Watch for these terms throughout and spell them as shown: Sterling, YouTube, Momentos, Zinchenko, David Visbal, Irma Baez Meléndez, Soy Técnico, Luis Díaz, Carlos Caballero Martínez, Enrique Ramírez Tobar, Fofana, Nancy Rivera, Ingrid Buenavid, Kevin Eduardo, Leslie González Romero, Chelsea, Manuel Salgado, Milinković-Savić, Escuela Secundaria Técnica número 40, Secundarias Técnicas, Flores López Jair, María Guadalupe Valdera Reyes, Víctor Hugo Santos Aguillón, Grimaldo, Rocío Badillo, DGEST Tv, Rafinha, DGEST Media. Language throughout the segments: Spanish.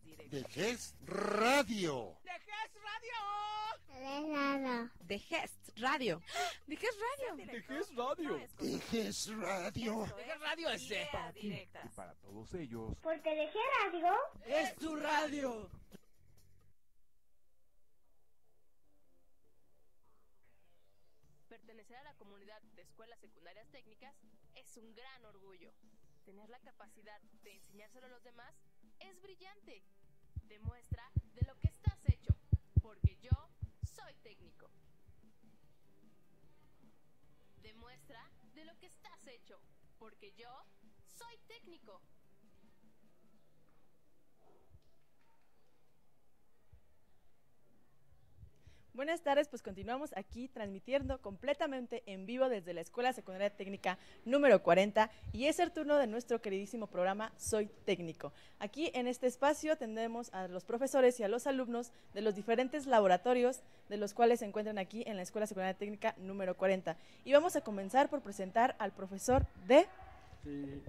más directo. DGEST Radio. DGEST Radio. DGEST Radio. DGEST Radio. DGEST Radio. DGEST Radio. DGEST Radio es esta. Y para todos ellos. Porque DGEST Radio es tu radio. Pertenecer a la comunidad de escuelas secundarias técnicas es un gran orgullo. Tener la capacidad de enseñárselo a los demás es brillante. Demuestra de lo que estás hecho, porque yo soy técnico. Demuestra de lo que estás hecho, porque yo soy técnico. Buenas tardes, pues continuamos aquí transmitiendo completamente en vivo desde la Escuela Secundaria Técnica número 40 y es el turno de nuestro queridísimo programa Soy Técnico. Aquí en este espacio tendremos a los profesores y a los alumnos de los diferentes laboratorios de los cuales se encuentran aquí en la Escuela Secundaria Técnica número 40. Y vamos a comenzar por presentar al profesor de... Sí.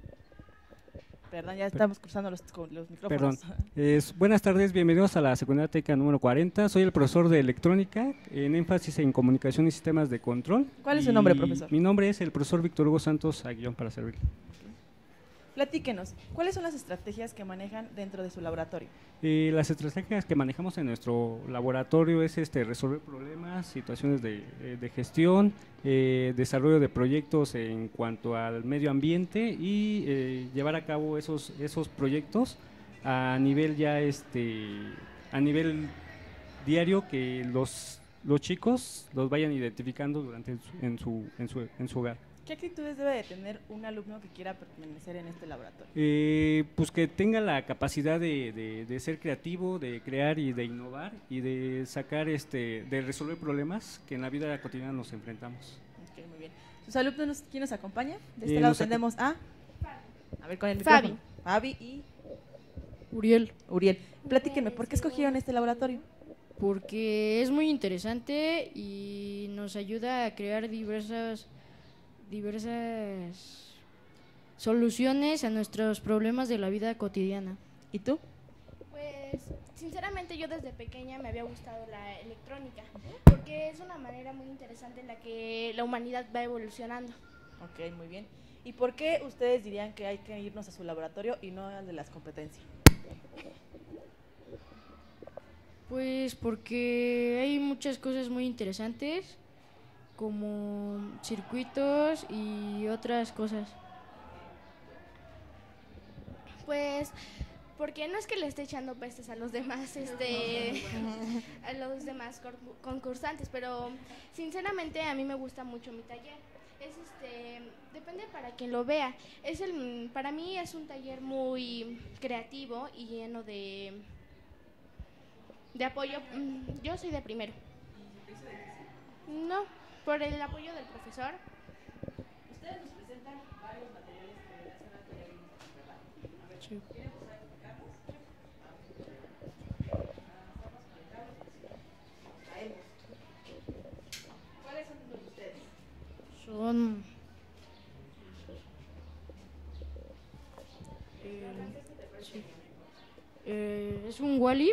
Perdón, ya estamos cruzando los micrófonos. Perdón. Buenas tardes, bienvenidos a la Secundaria Técnica número 40. Soy el profesor de electrónica, en énfasis en comunicación y sistemas de control. ¿Cuál es su nombre, profesor? Mi nombre es el profesor Víctor Hugo Santos Aguillón, para servirle. Platíquenos, ¿cuáles son las estrategias que manejan dentro de su laboratorio? Las estrategias que manejamos en nuestro laboratorio es resolver problemas, situaciones de gestión, desarrollo de proyectos en cuanto al medio ambiente y llevar a cabo esos proyectos a nivel ya a nivel diario, que los chicos los vayan identificando durante en su hogar. ¿Qué actitudes debe de tener un alumno que quiera permanecer en este laboratorio? Pues que tenga la capacidad de ser creativo, de crear y de innovar y de sacar, de resolver problemas que en la vida cotidiana nos enfrentamos. Ok, muy bien. ¿Sus alumnos quién nos acompaña? De este lado tenemos a… A ver, con el micrófono. Fabi y… Uriel. Platíquenme, ¿por qué escogieron este laboratorio? Porque es muy interesante y nos ayuda a crear diversas soluciones a nuestros problemas de la vida cotidiana. ¿Y tú? Pues, sinceramente, yo desde pequeña me había gustado la electrónica, porque es una manera muy interesante en la que la humanidad va evolucionando. Ok, muy bien. ¿Y por qué ustedes dirían que hay que irnos a su laboratorio y no al de las competencias? Pues porque hay muchas cosas muy interesantes, como circuitos y otras cosas. Pues, porque no es que le esté echando pestes a los demás, a los demás concursantes, pero sinceramente a mí me gusta mucho mi taller. Es depende para quien lo vea. Para mí es un taller muy creativo y lleno de apoyo. Yo soy de primero. No. Por el apoyo del profesor. Ustedes nos presentan varios materiales que relacionan con el mismo, ¿verdad? A ver, sí. ¿Quieren pasar a Carlos? ¿Cuáles son los de ustedes? Son… es un Wally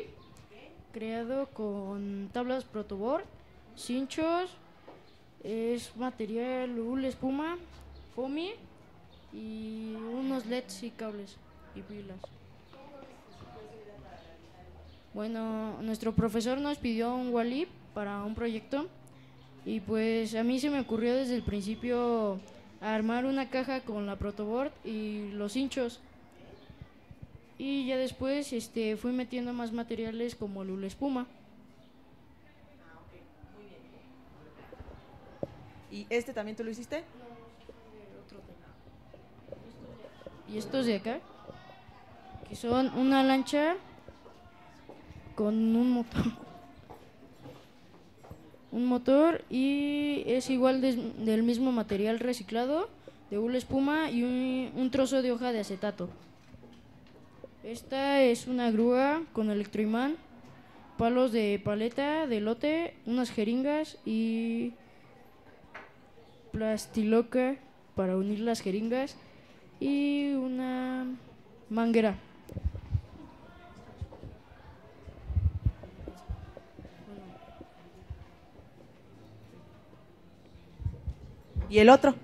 creado con tablas protoboard, cinchos… Es material UL espuma, foamy y unos LEDs y cables y pilas. Bueno, nuestro profesor nos pidió un Wally para un proyecto y pues a mí se me ocurrió desde el principio armar una caja con la protoboard y los hinchos. Y ya después fui metiendo más materiales como el UL espuma. ¿Y este también tú lo hiciste? No, otro tema. ¿Y estos de acá? Que son una lancha con un motor. Un motor y es igual del mismo material reciclado, de una espuma y un trozo de hoja de acetato. Esta es una grúa con electroimán, palos de paleta, de elote, unas jeringas y… plastiloca para unir las jeringas y una manguera. ¿Y el otro?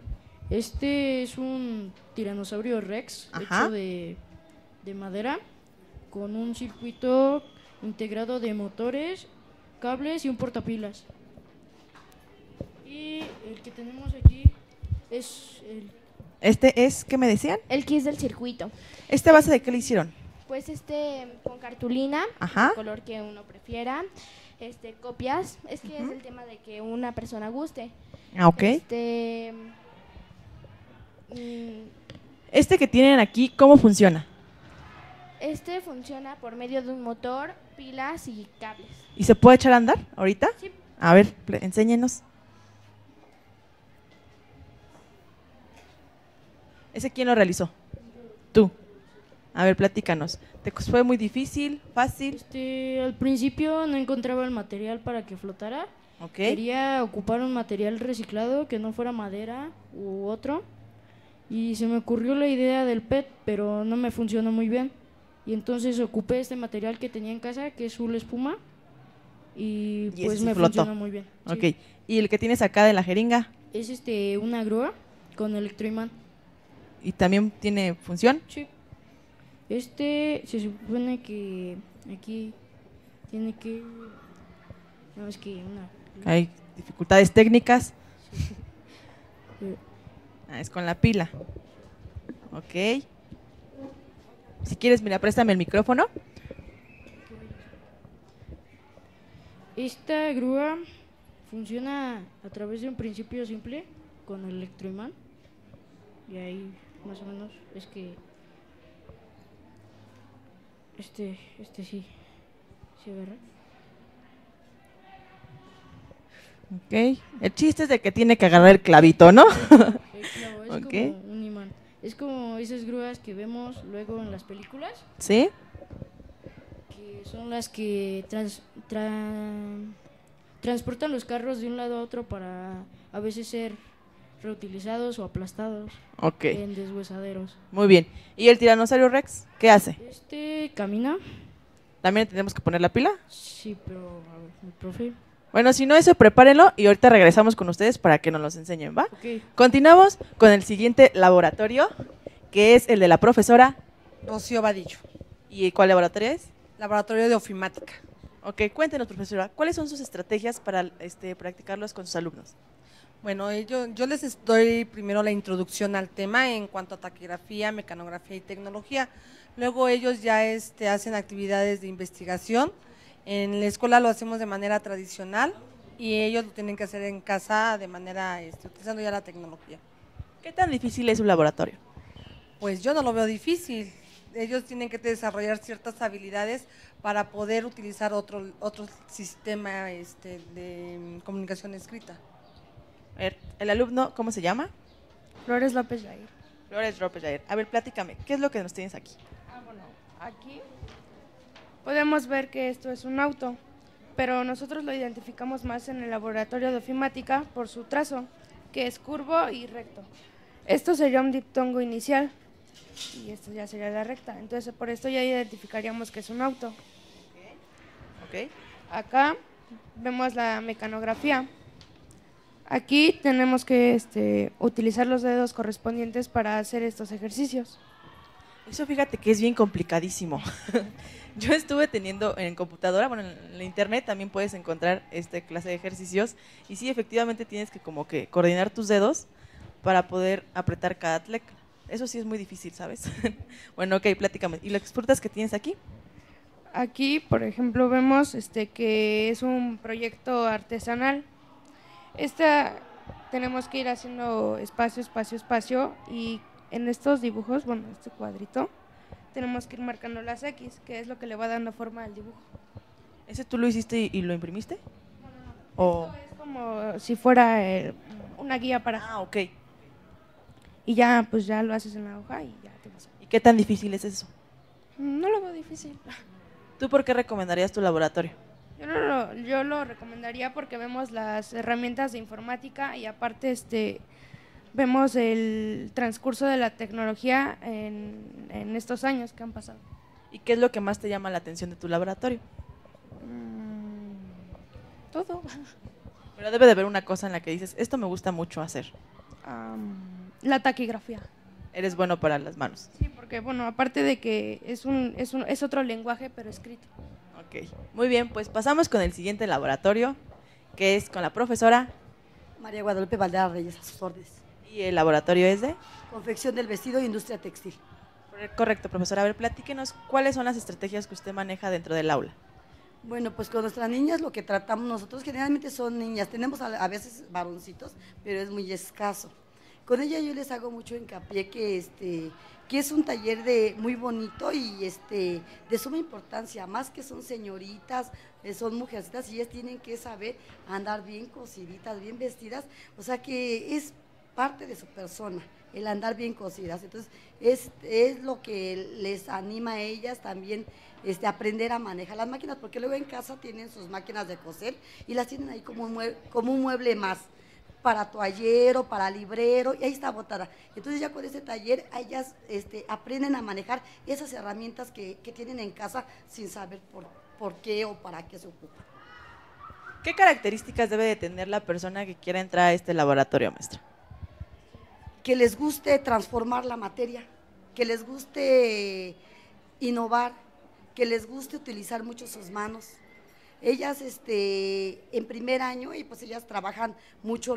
Este es un tiranosaurio rex, ajá, hecho de madera, con un circuito integrado de motores, cables y un portapilas. Y el que tenemos aquí es el... ¿Este es, qué me decían? El que es del circuito. ¿Esta base de qué le hicieron? Pues con cartulina, ajá, el color que uno prefiera, copias, es que uh-huh, es el tema de que una persona guste. Ah, ok. Este que tienen aquí, ¿cómo funciona? Este funciona por medio de un motor, pilas y cables. ¿Y se puede echar a andar ahorita? Sí. A ver, enséñenos. ¿Ese quién lo realizó? Tú. A ver, platícanos. ¿Te fue muy difícil, fácil? Al principio no encontraba el material para que flotara. Okay. Quería ocupar un material reciclado que no fuera madera u otro. Y se me ocurrió la idea del PET, pero no me funcionó muy bien. Y entonces ocupé este material que tenía en casa, que es una espuma. Y pues me funcionó muy bien. Ok. Sí. ¿Y el que tienes acá de la jeringa? Es una grúa con electroimán. ¿Y también tiene función? Sí. Se supone que aquí tiene que… No, es que una… Hay dificultades técnicas. Sí. Sí. Ah, es con la pila. Ok. Si quieres, mira, préstame el micrófono. Esta grúa funciona a través de un principio simple con el electroimán. Y ahí, más o menos, es que… sí, se agarra. Ok, el chiste es de que tiene que agarrar el clavito, ¿no? El clavo es okay, como un imán. Es como esas grúas que vemos luego en las películas. ¿Sí? Que son las que transportan los carros de un lado a otro para a veces ser reutilizados o aplastados, okay, en deshuesaderos. Muy bien. ¿Y el tiranosaurio rex qué hace? Camina. ¿También tenemos que poner la pila? Sí, pero a ver, mi profe… Bueno, si no eso, prepárenlo y ahorita regresamos con ustedes para que nos los enseñen, ¿va? Okay. Continuamos con el siguiente laboratorio, que es el de la profesora Rocío Badillo. ¿Y cuál laboratorio es? Laboratorio de ofimática. Ok, cuéntenos, profesora, ¿cuáles son sus estrategias para practicarlos con sus alumnos? Bueno, yo les doy primero la introducción al tema en cuanto a taquigrafía, mecanografía y tecnología. Luego ellos ya hacen actividades de investigación. En la escuela lo hacemos de manera tradicional y ellos lo tienen que hacer en casa de manera utilizando ya la tecnología. ¿Qué tan difícil es un laboratorio? Pues yo no lo veo difícil. Ellos tienen que desarrollar ciertas habilidades para poder utilizar otro sistema de comunicación escrita. A ver, el alumno, ¿cómo se llama? Flores López Jair. Flores López Jair. A ver, platícame, ¿qué es lo que nos tienes aquí? Ah, bueno, aquí podemos ver que esto es un auto, pero nosotros lo identificamos más en el laboratorio de ofimática por su trazo, que es curvo y recto. Esto sería un diptongo inicial y esto ya sería la recta, entonces por esto ya identificaríamos que es un auto. Okay. Acá vemos la mecanografía. Aquí tenemos que utilizar los dedos correspondientes para hacer estos ejercicios. Eso fíjate que es bien complicadísimo. Yo estuve teniendo en computadora, bueno, en la internet también puedes encontrar esta clase de ejercicios y sí, efectivamente tienes que como que coordinar tus dedos para poder apretar cada tecla. Eso sí es muy difícil, ¿sabes? Bueno, ok, platícame. ¿Y las frutas que tienes aquí? Aquí, por ejemplo, vemos que es un proyecto artesanal. Tenemos que ir haciendo espacio y en estos dibujos, bueno, este cuadrito, tenemos que ir marcando las X, que es lo que le va dando forma al dibujo. ¿Ese tú lo hiciste y lo imprimiste? No, no, no. ¿O? Esto es como si fuera una guía para… Ah, ok. Y ya, pues ya lo haces en la hoja y ya te vas. ¿Y qué tan difícil es eso? No lo veo difícil. ¿Tú por qué recomendarías tu laboratorio? Yo lo recomendaría porque vemos las herramientas de informática y aparte vemos el transcurso de la tecnología en estos años que han pasado. ¿Y qué es lo que más te llama la atención de tu laboratorio? Todo. Pero debe de haber una cosa en la que dices, esto me gusta mucho hacer. La taquigrafía. Eres bueno para las manos. Sí, porque bueno, aparte de que es otro lenguaje, pero escrito. Ok, muy bien, pues pasamos con el siguiente laboratorio, que es con la profesora María Guadalupe Valdera Reyes, a sus órdenes. Y el laboratorio es de confección del vestido e industria textil. Correcto, profesora. A ver, platíquenos cuáles son las estrategias que usted maneja dentro del aula. Bueno, pues con nuestras niñas lo que tratamos nosotros generalmente son niñas, tenemos a veces varoncitos, pero es muy escaso. Con ella yo les hago mucho hincapié que es un taller muy bonito y de suma importancia, más que son señoritas, son mujercitas y ellas tienen que saber andar bien cosiditas, bien vestidas, o sea que es parte de su persona, el andar bien cosidas. Entonces, es lo que les anima a ellas también aprender a manejar las máquinas, porque luego en casa tienen sus máquinas de coser y las tienen ahí como un mueble más, para toallero, para librero, y ahí está botada. Entonces ya con ese taller ellas aprenden a manejar esas herramientas que tienen en casa sin saber por qué o para qué se ocupan. ¿Qué características debe de tener la persona que quiera entrar a este laboratorio, maestra? Que les guste transformar la materia, que les guste innovar, que les guste utilizar mucho sus manos. Ellas en primer año, y pues ellas trabajan mucho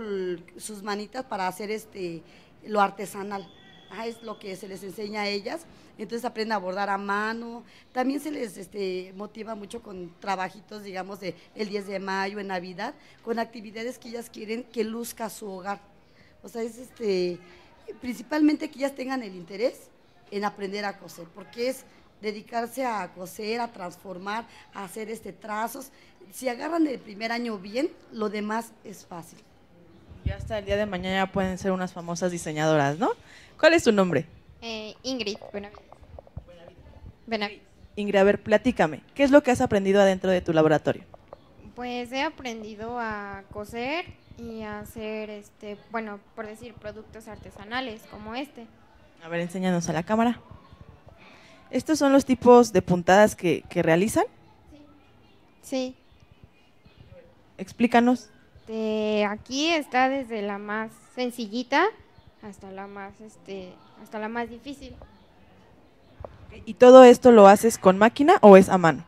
sus manitas para hacer lo artesanal. Ah, es lo que se les enseña a ellas, entonces aprenden a bordar a mano, también se les motiva mucho con trabajitos, digamos, el 10 de mayo, en Navidad, con actividades que ellas quieren que luzca su hogar. O sea, es principalmente que ellas tengan el interés en aprender a coser, porque es dedicarse a coser, a transformar, a hacer trazos. Si agarran el primer año bien, lo demás es fácil. Y hasta el día de mañana pueden ser unas famosas diseñadoras, ¿no? ¿Cuál es tu nombre? Ingrid Buenavid. Ingrid, a ver, platícame, ¿qué es lo que has aprendido adentro de tu laboratorio? Pues he aprendido a coser y a hacer, bueno, por decir, productos artesanales como este. A ver, enséñanos a la cámara. ¿Estos son los tipos de puntadas que realizan? Sí. Explícanos. Aquí está desde la más sencillita hasta la más, hasta la más difícil. ¿Y todo esto lo haces con máquina o es a mano?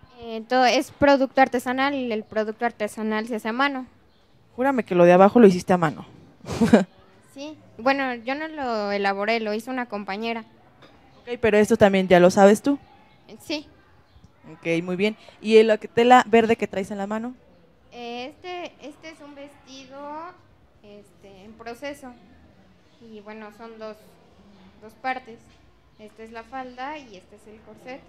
Todo es producto artesanal, y el producto artesanal se hace a mano. Júrame que lo de abajo lo hiciste a mano. Sí, bueno, yo no lo elaboré, lo hizo una compañera. Ok, pero esto también ya lo sabes tú. Sí. Ok, muy bien. ¿Y la tela verde que traes en la mano? Este es un vestido en proceso. Y bueno, son dos partes. Esta es la falda y este es el corset.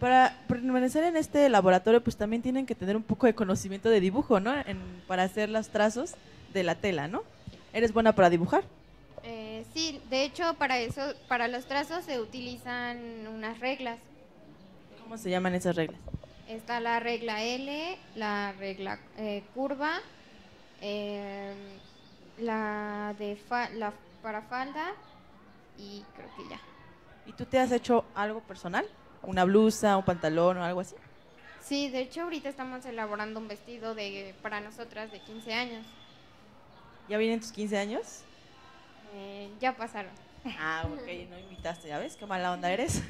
Para permanecer en este laboratorio, pues también tienen que tener un poco de conocimiento de dibujo, ¿no? Para hacer los trazos de la tela, ¿no? ¿Eres buena para dibujar? Sí, de hecho, para los trazos se utilizan unas reglas. ¿Cómo se llaman esas reglas? Está la regla L, la regla curva, la para falda y creo que ya. ¿Y tú te has hecho algo personal? ¿Una blusa, un pantalón o algo así? Sí, de hecho ahorita estamos elaborando un vestido para nosotras de 15 años. ¿Ya vienen tus 15 años? Ya pasaron. Ah, ok, no invitaste, ¿ya ves? Qué mala onda eres.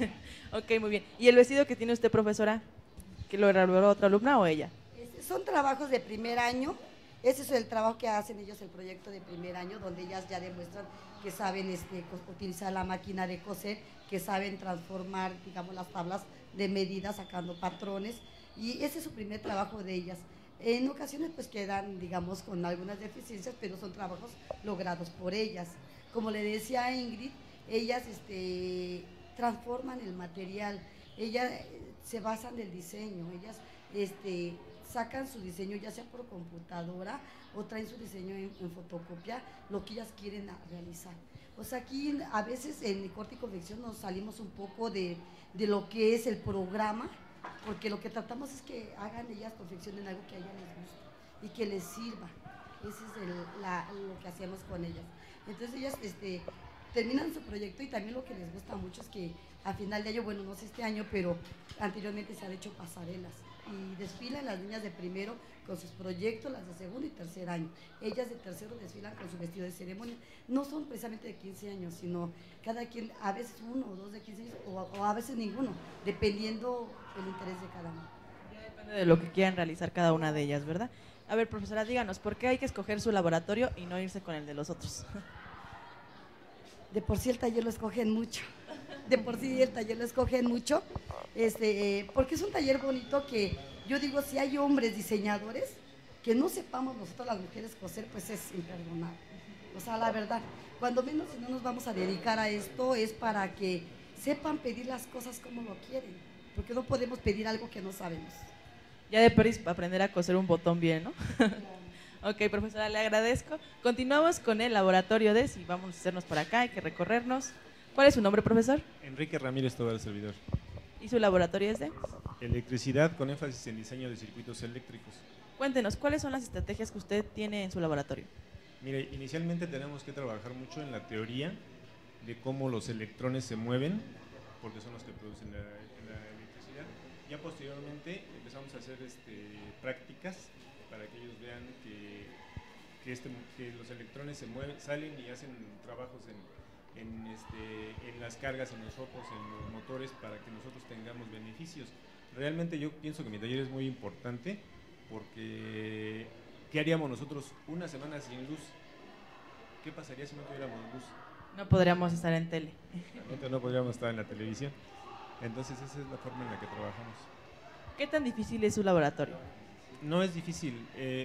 Ok, muy bien. ¿Y el vestido que tiene usted, profesora? ¿Que lo elaboró otra alumna o ella? Son trabajos de primer año. Ese es el trabajo que hacen ellos, el proyecto de primer año, donde ellas ya demuestran que saben utilizar la máquina de coser, que saben transformar, digamos, las tablas de medida sacando patrones, y ese es su primer trabajo de ellas. En ocasiones pues quedan, digamos, con algunas deficiencias, pero son trabajos logrados por ellas. Como le decía a Ingrid, ellas transforman el material, ellas se basan en el diseño, ellas sacan su diseño ya sea por computadora o traen su diseño en fotocopia, lo que ellas quieren realizar. O sea, aquí a veces en corte y confección nos salimos un poco de lo que es el programa, porque lo que tratamos es que hagan ellas, confeccionen algo que a ellas les guste y que les sirva. Ese es lo que hacemos con ellas. Entonces ellas terminan su proyecto y también lo que les gusta mucho es que a final de año, bueno, no sé este año, pero anteriormente se han hecho pasarelas. y desfilan las niñas de primero con sus proyectos, las de segundo y tercer año. Ellas de tercero desfilan con su vestido de ceremonia. No son precisamente de 15 años, sino cada quien, a veces uno o dos de 15 años, o a veces ninguno, dependiendo el interés de cada uno. Ya depende de lo que quieran realizar cada una de ellas, ¿verdad? A ver, profesora, díganos, ¿por qué hay que escoger su laboratorio y no irse con el de los otros? De por sí el taller lo escogen mucho. Porque es un taller bonito que yo digo, si hay hombres diseñadores que no sepamos nosotros las mujeres coser, pues es imperdonable. O sea, la verdad, cuando menos si no nos vamos a dedicar a esto, es para que sepan pedir las cosas como lo quieren, porque no podemos pedir algo que no sabemos. Ya de París aprender a coser un botón bien, ¿no? Ok, profesora, le agradezco. Continuamos con el laboratorio de si vamos a hacernos para acá, hay que recorrernos. ¿Cuál es su nombre, profesor? Enrique Ramírez Tobar, el servidor. ¿Y su laboratorio es de? Electricidad, con énfasis en diseño de circuitos eléctricos. Cuéntenos, ¿cuáles son las estrategias que usted tiene en su laboratorio? Mire, inicialmente tenemos que trabajar mucho en la teoría de cómo los electrones se mueven, porque son los que producen la electricidad. Ya posteriormente empezamos a hacer prácticas para que ellos vean que los electrones se mueven, salen y hacen trabajos en las cargas, en los focos, en los motores, para que nosotros tengamos beneficios. Realmente yo pienso que mi taller es muy importante porque ¿qué haríamos nosotros una semana sin luz? ¿Qué pasaría si no tuviéramos luz? No podríamos estar en tele. Realmente no podríamos estar en la televisión. Entonces esa es la forma en la que trabajamos. ¿Qué tan difícil es su laboratorio? No es difícil.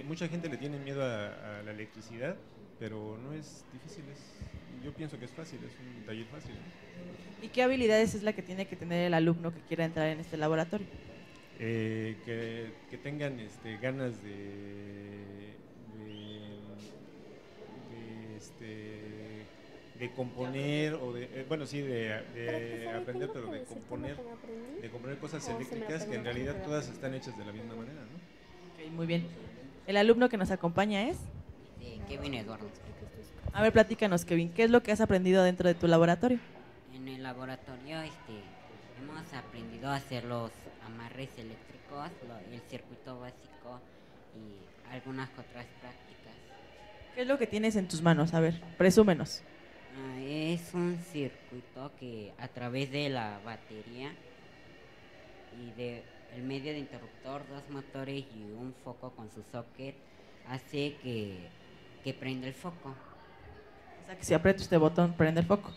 Mucha gente le tiene miedo a la electricidad, pero no es difícil, yo pienso que es fácil, es un taller fácil. ¿Y qué habilidades es la que tiene que tener el alumno que quiera entrar en este laboratorio? Que tengan ganas de componer, o de aprender, pero de componer cosas eléctricas que en realidad todas están hechas de la misma manera, ¿no? Okay, muy bien. El alumno que nos acompaña es… Kevin Eduardo. A ver, platícanos, Kevin, ¿qué es lo que has aprendido dentro de tu laboratorio? En el laboratorio hemos aprendido a hacer los amarres eléctricos, el circuito básico y algunas otras prácticas. ¿Qué es lo que tienes en tus manos? A ver, presúmenos. Es un circuito que a través de la batería y del medio de interruptor, dos motores y un foco con su socket hace que prenda el foco. O sea, que si aprieto este botón, prende el foco.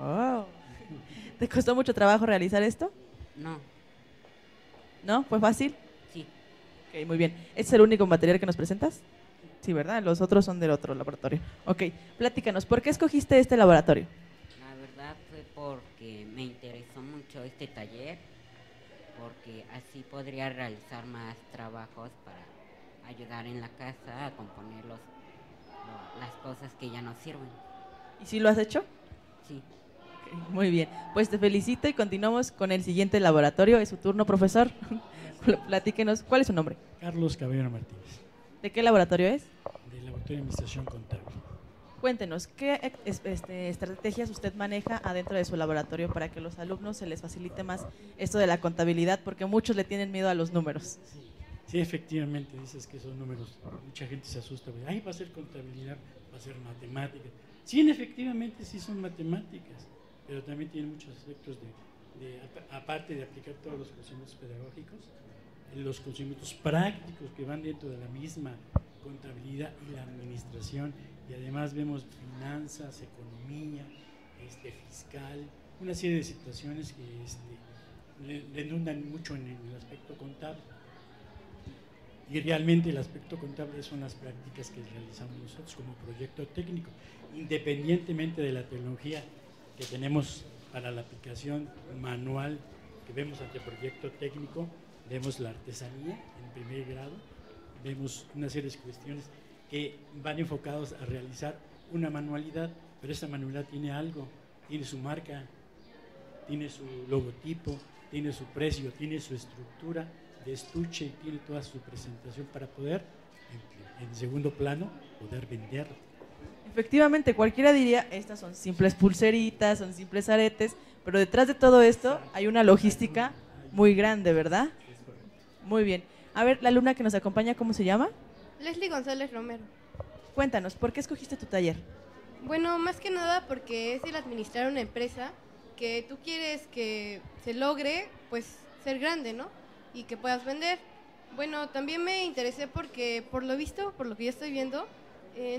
Oh. ¿Te costó mucho trabajo realizar esto? No. ¿No? ¿Fue fácil? Sí. Ok, muy bien. ¿Es el único material que nos presentas? Sí, ¿verdad? Los otros son del otro laboratorio. Ok, platícanos, ¿por qué escogiste este laboratorio? La verdad fue porque me interesó mucho este taller, porque así podría realizar más trabajos para ayudar en la casa a componer las cosas que ya no sirven. ¿Y si lo has hecho? Sí. Okay, muy bien, pues te felicito y continuamos con el siguiente laboratorio. Es su turno, profesor. Platíquenos, ¿cuál es su nombre? Carlos Caballero Martínez. ¿De qué laboratorio es? Del Laboratorio de Administración Contable. Cuéntenos, ¿qué estrategias usted maneja adentro de su laboratorio para que a los alumnos se les facilite más esto de la contabilidad? Porque muchos le tienen miedo a los números. Sí, sí, efectivamente, dices que son números. Mucha gente se asusta. Ay, va a ser contabilidad, va a ser matemáticas. Sí, efectivamente, sí son matemáticas, pero también tienen muchos aspectos aparte de aplicar todos los conocimientos pedagógicos, los conocimientos prácticos que van dentro de la misma contabilidad y la administración, y además vemos finanzas, economía, fiscal, una serie de situaciones que le inundan mucho en el aspecto contable, y realmente el aspecto contable son las prácticas que realizamos nosotros como proyecto técnico, independientemente de la tecnología que tenemos para la aplicación manual que vemos ante proyecto técnico. Vemos la artesanía en primer grado, vemos una serie de cuestiones que van enfocados a realizar una manualidad, pero esa manualidad tiene algo, tiene su marca, tiene su logotipo, tiene su precio, tiene su estructura de estuche, tiene toda su presentación para poder, en segundo plano, poder venderlo. Efectivamente, cualquiera diría, estas son simples pulseritas, son simples aretes, pero detrás de todo esto hay una logística muy grande, ¿verdad? Muy bien. A ver, la alumna que nos acompaña, ¿cómo se llama? Leslie González Romero. Cuéntanos, ¿por qué escogiste tu taller? Bueno, más que nada porque es el administrar una empresa que tú quieres que se logre, pues, ser grande, ¿no? Y que puedas vender. Bueno, también me interesé porque, por lo visto, por lo que yo estoy viendo,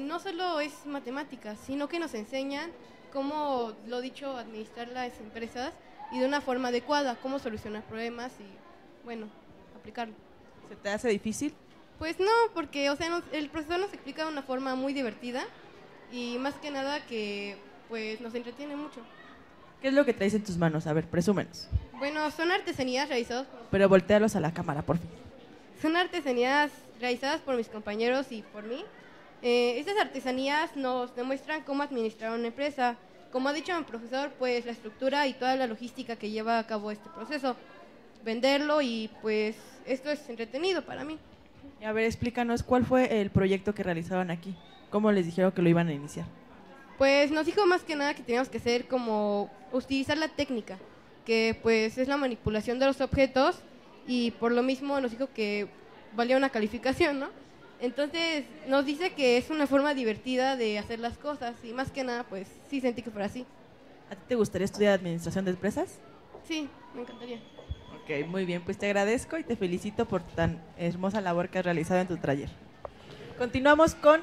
no solo es matemáticas, sino que nos enseñan cómo, lo dicho, administrar las empresas y de una forma adecuada, cómo solucionar problemas y, bueno, aplicarlo. ¿Se te hace difícil? Pues no, porque, o sea, el profesor nos explica de una forma muy divertida y más que nada que, pues, nos entretiene mucho. ¿Qué es lo que traes en tus manos? A ver, presúmenos. Bueno, son artesanías realizadas… Pero voltéalos a la cámara, por fin. Son artesanías realizadas por mis compañeros y por mí. Estas artesanías nos demuestran cómo administrar una empresa. Como ha dicho mi profesor, pues la estructura y toda la logística que lleva a cabo este proceso. Venderlo y pues esto es entretenido para mí. A ver, explícanos, ¿cuál fue el proyecto que realizaban aquí? ¿Cómo les dijeron que lo iban a iniciar? Pues nos dijo más que nada que teníamos que hacer como utilizar la técnica, que pues es la manipulación de los objetos y por lo mismo nos dijo que valía una calificación, ¿no? Entonces nos dice que es una forma divertida de hacer las cosas y más que nada pues sí sentí que fuera así. ¿A ti te gustaría estudiar administración de empresas? Sí, me encantaría. Ok, muy bien, pues te agradezco y te felicito por tan hermosa labor que has realizado en tu taller. Continuamos con…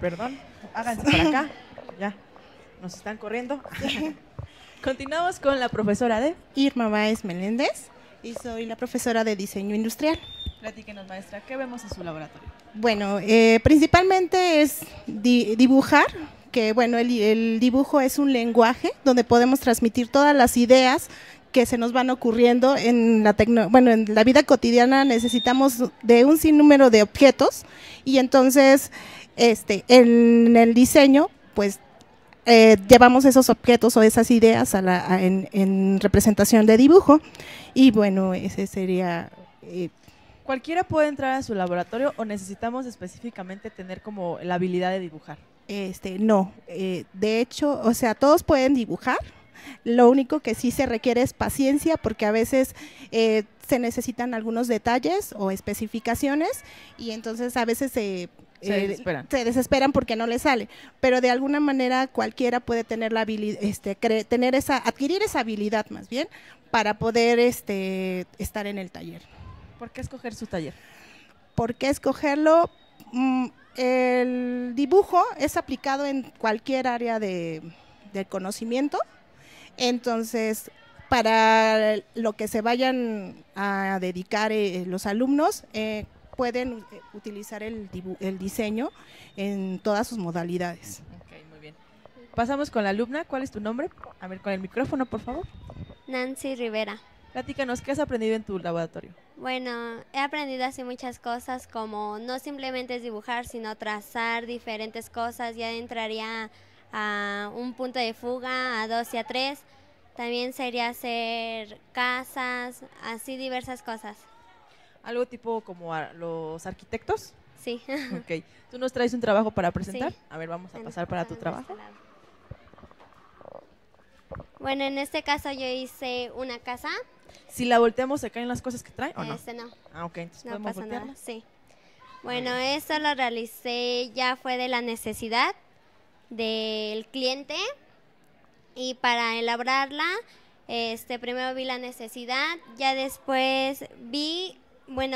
Perdón, háganse para acá, ya, nos están corriendo. Continuamos con la profesora de… Irma Baez Meléndez y soy la profesora de diseño industrial. Platíquenos, maestra, ¿qué vemos en su laboratorio? Bueno, principalmente es dibujar, que bueno, el dibujo es un lenguaje donde podemos transmitir todas las ideas que se nos van ocurriendo en la en la vida cotidiana. Necesitamos de un sinnúmero de objetos y entonces en el diseño pues llevamos esos objetos o esas ideas a en representación de dibujo y bueno, ese sería… ¿Cualquiera puede entrar a su laboratorio o necesitamos específicamente tener como la habilidad de dibujar? No, de hecho, o sea, todos pueden dibujar, lo único que sí se requiere es paciencia porque a veces se necesitan algunos detalles o especificaciones y entonces a veces se desesperan porque no les sale, pero de alguna manera cualquiera puede tener la habilidad, adquirir esa habilidad más bien para poder estar en el taller. ¿Por qué escoger su taller? ¿Por qué escogerlo? El dibujo es aplicado en cualquier área de conocimiento, entonces para lo que se vayan a dedicar los alumnos pueden utilizar el diseño en todas sus modalidades. Ok, muy bien. Pasamos con la alumna, ¿cuál es tu nombre? A ver, con el micrófono, por favor. Nancy Rivera. Platícanos, ¿qué has aprendido en tu laboratorio? Bueno, he aprendido así muchas cosas, como no simplemente es dibujar, sino trazar diferentes cosas. Ya entraría a un punto de fuga, a 2 y a 3. También sería hacer casas, así diversas cosas. ¿Algo tipo como a los arquitectos? Sí. Ok. ¿Tú nos traes un trabajo para presentar? Sí. A ver, vamos a pasar para tu trabajo. Bueno, en este caso yo hice una casa. Si la volteamos, ¿se caen las cosas que trae o no? No. Ah, ok, entonces no podemos voltearla. Nada, sí. Bueno, eso lo realicé, ya fue de la necesidad del cliente y para elaborarla, primero vi la necesidad, ya después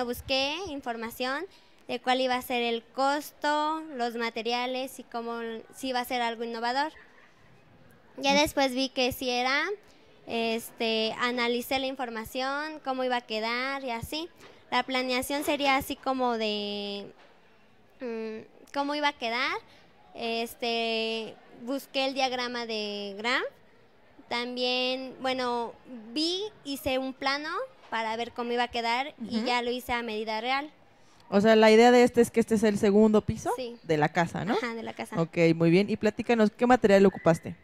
busqué información de cuál iba a ser el costo, los materiales y si iba a ser algo innovador. Ya después vi que si era… analicé la información, cómo iba a quedar y así. La planeación sería así como de cómo iba a quedar. Busqué el diagrama de Gram. También, bueno, hice un plano para ver cómo iba a quedar y ya lo hice a medida real. O sea, la idea de es que este es el segundo piso de la casa, ¿no? Ajá, de la casa. Ok, muy bien. Y platícanos, ¿qué material ocupaste?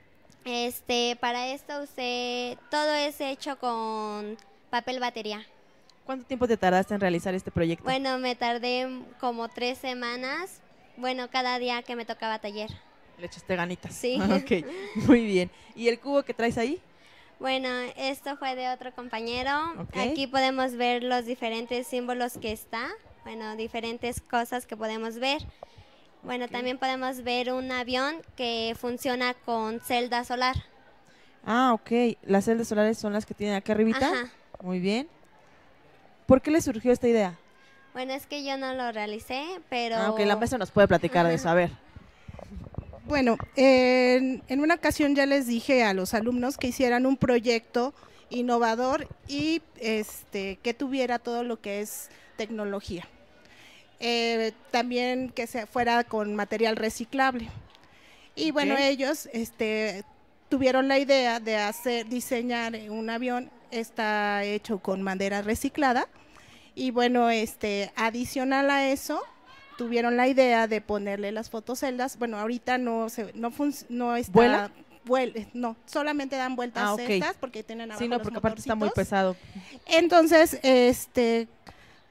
Para esto usé, todo es hecho con papel batería. ¿Cuánto tiempo te tardaste en realizar este proyecto? Bueno, me tardé como 3 semanas, bueno, cada día que me tocaba taller. Le echaste ganitas. Sí. Ok, muy bien. ¿Y el cubo que traes ahí? Bueno, esto fue de otro compañero. Okay. Aquí podemos ver los diferentes símbolos que está. Bueno, diferentes cosas que podemos ver. Bueno, okay. También podemos ver un avión que funciona con celda solar. Ah, ok. Las celdas solares son las que tienen acá arribita. Ajá. Muy bien. ¿Por qué le surgió esta idea? Bueno, es que yo no lo realicé, pero... Ah, ok, la maestra nos puede platicar de eso, a ver. Bueno, en una ocasión ya les dije a los alumnos que hicieran un proyecto innovador y que tuviera todo lo que es tecnología. También que se fuera con material reciclable. Y bueno, ¿qué? Ellos tuvieron la idea de diseñar un avión, está hecho con madera reciclada. Y bueno, adicional a eso, tuvieron la idea de ponerle las fotoceldas. Bueno, ahorita no está… ¿Vuela? No, solamente dan vueltas celdas, okay, porque tienen abajo los porque motorcitos. Aparte está muy pesado. Entonces,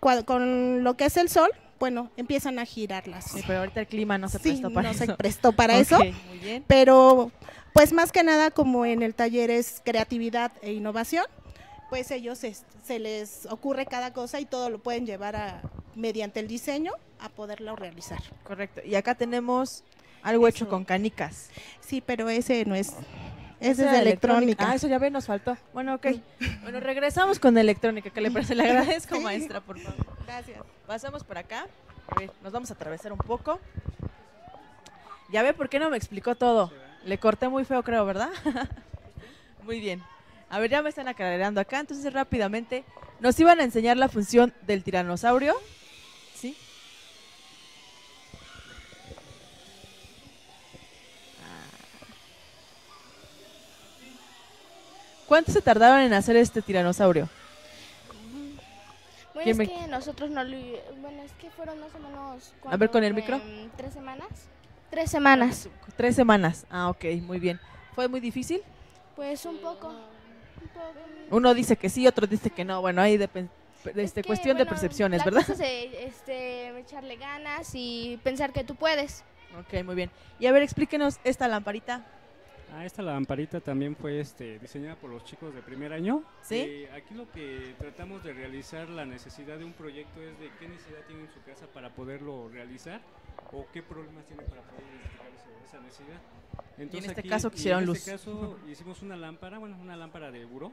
con lo que es el sol, bueno, empiezan a girarlas. Sí, pero ahorita el clima no se prestó para eso. Sí, no se prestó para eso, muy bien. Pero pues más que nada, como en el taller es creatividad e innovación, pues ellos se les ocurre cada cosa y todo lo pueden llevar mediante el diseño a poderlo realizar. Correcto. Y acá tenemos algo hecho con canicas. Sí, pero ese no es… Ese es de electrónica. Ah, eso ya ve, nos faltó. Bueno, ok. Bueno, regresamos con electrónica, que le agradezco, maestra, por favor. Gracias. Pasamos por acá. A ver, nos vamos a atravesar un poco. Ya ve por qué no me explicó todo. Le corté muy feo, creo, ¿verdad? Muy bien. A ver, ya me están aclarando acá, entonces rápidamente nos iban a enseñar la función del tiranosaurio, ¿sí? ¿Cuánto se tardaron en hacer este tiranosaurio? Bueno, es que nosotros no lo… Bueno, es que fueron más o menos… A ver, con el micro. 3 semanas. 3 semanas. 3 semanas, ah, ok, muy bien. ¿Fue muy difícil? Pues un poco. Uno dice que sí, otro dice que no. Bueno, ahí depende, cuestión de percepciones, la ¿verdad? Cosa es, echarle ganas y pensar que tú puedes. Ok, muy bien. Y a ver, explíquenos esta lamparita. Ah, esta lamparita también fue diseñada por los chicos de primer año. Sí. Aquí lo que tratamos de realizar, la necesidad de un proyecto es de qué necesidad tiene en su casa para poderlo realizar o qué problemas tiene para poder identificar esa necesidad. Entonces, y en caso quisieron luz. En este caso hicimos una lámpara, bueno, una lámpara de buró,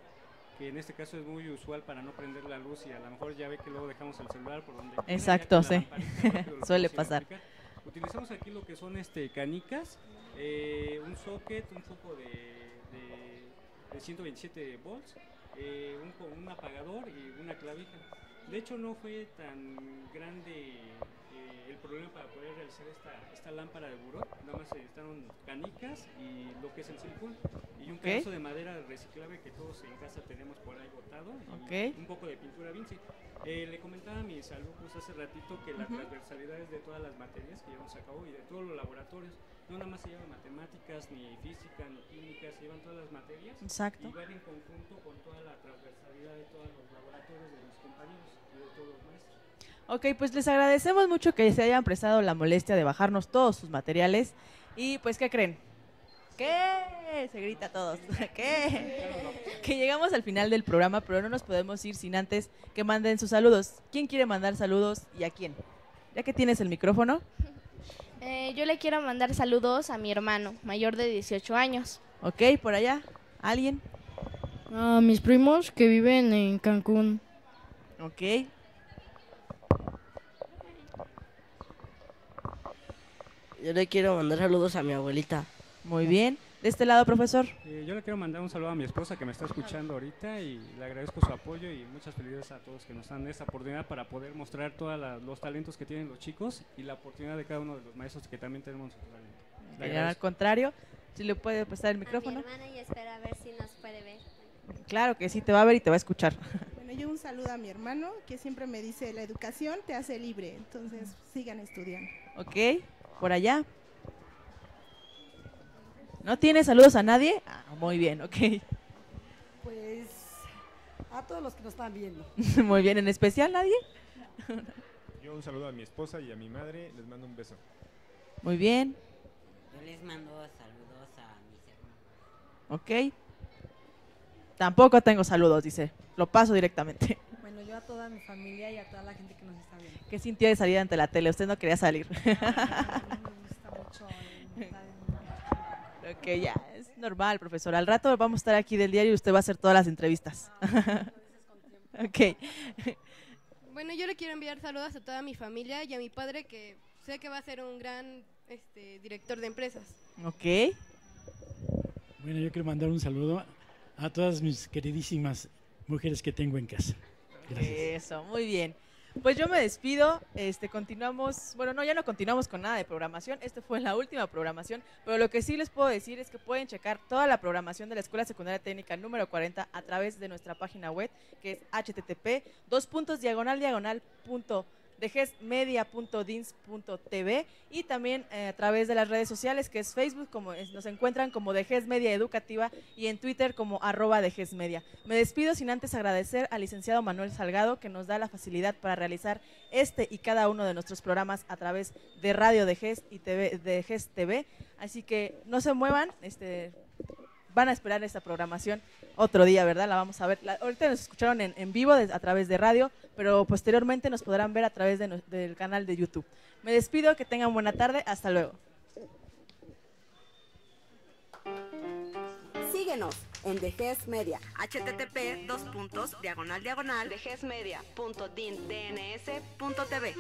que en este caso es muy usual para no prender la luz y a lo mejor ya ve que luego dejamos el celular por donde… Exacto, sí, suele pasar. Utilizamos aquí lo que son canicas, un socket, un foco de 127 volts, un apagador y una clavija. De hecho no fue tan grande el problema para poder realizar esta lámpara de buró, nada más estaban canicas y lo que es el circuito y un pedazo de madera reciclable que todos en casa tenemos por ahí botado y un poco de pintura Vinci. Le comentaba a mis alumnos hace ratito que la transversalidad es de todas las materias que llevamos a cabo y de todos los laboratorios, no nada más se llevan matemáticas, ni física, ni química, se llevan todas las materias. Exacto. Y van en conjunto con toda la transversalidad de todos los laboratorios de los compañeros y de todos los maestros. Ok, pues les agradecemos mucho que se hayan prestado la molestia de bajarnos todos sus materiales. Y pues, ¿qué creen? ¿Qué? Se grita a todos. ¿Qué? Que llegamos al final del programa, pero no nos podemos ir sin antes que manden sus saludos. ¿Quién quiere mandar saludos y a quién? Ya que tienes el micrófono. Yo le quiero mandar saludos a mi hermano, mayor de 18 años. Ok, por allá, ¿alguien? A mis primos que viven en Cancún. Ok. Yo le quiero mandar saludos a mi abuelita. Muy bien. De este lado, profesor. Yo le quiero mandar un saludo a mi esposa que me está escuchando ahorita y le agradezco su apoyo y muchas felicidades a todos que nos dan esta oportunidad para poder mostrar todos los talentos que tienen los chicos y la oportunidad de cada uno de los maestros que también tenemos. Al contrario, si le puede pasar el micrófono. A mi hermana y espera a ver si nos puede ver. Claro que sí, te va a ver y te va a escuchar. Bueno, yo un saludo a mi hermano que siempre me dice, la educación te hace libre, entonces sigan estudiando. Ok. Por allá. ¿No tiene saludos a nadie? Ah, muy bien, ok. Pues a todos los que nos están viendo. Muy bien, ¿en especial nadie? No. Yo un saludo a mi esposa y a mi madre, les mando un beso. Muy bien. Yo les mando saludos a mis hermanos. Ok. Tampoco tengo saludos, dice. Lo paso directamente. Bueno, yo a toda mi familia y a toda la gente que nos está viendo. ¿Qué sintió de salir ante la tele? Usted no quería salir. No, me gusta mucho. Ok, ya, es normal, profesora. Al rato vamos a estar aquí del diario y usted va a hacer todas las entrevistas. Ok. Bueno, yo le quiero enviar saludos a toda mi familia y a mi padre, que sé que va a ser un gran director de empresas. Ok. Bueno, yo quiero mandar un saludo a todas mis queridísimas mujeres que tengo en casa. Gracias. Eso, muy bien. Pues yo me despido, continuamos, bueno, no, ya no continuamos con nada de programación, esta fue la última programación, pero lo que sí les puedo decir es que pueden checar toda la programación de la Escuela Secundaria Técnica número 40 a través de nuestra página web, que es http://dgestmedia.dyndns.tv, y también a través de las redes sociales, que es Facebook, nos encuentran como DGEST Media Educativa, y en Twitter como @DGEST Media. Me despido sin antes agradecer al licenciado Manuel Salgado, que nos da la facilidad para realizar este y cada uno de nuestros programas a través de Radio DGEST y DGEST TV. Así que no se muevan, van a esperar esta programación otro día, ¿verdad? La vamos a ver. Ahorita nos escucharon en vivo a través de radio, pero posteriormente nos podrán ver a través del canal de YouTube. Me despido, que tengan buena tarde, hasta luego. Síguenos en DGEST Media. http://dgestmedia.dyndns.tv.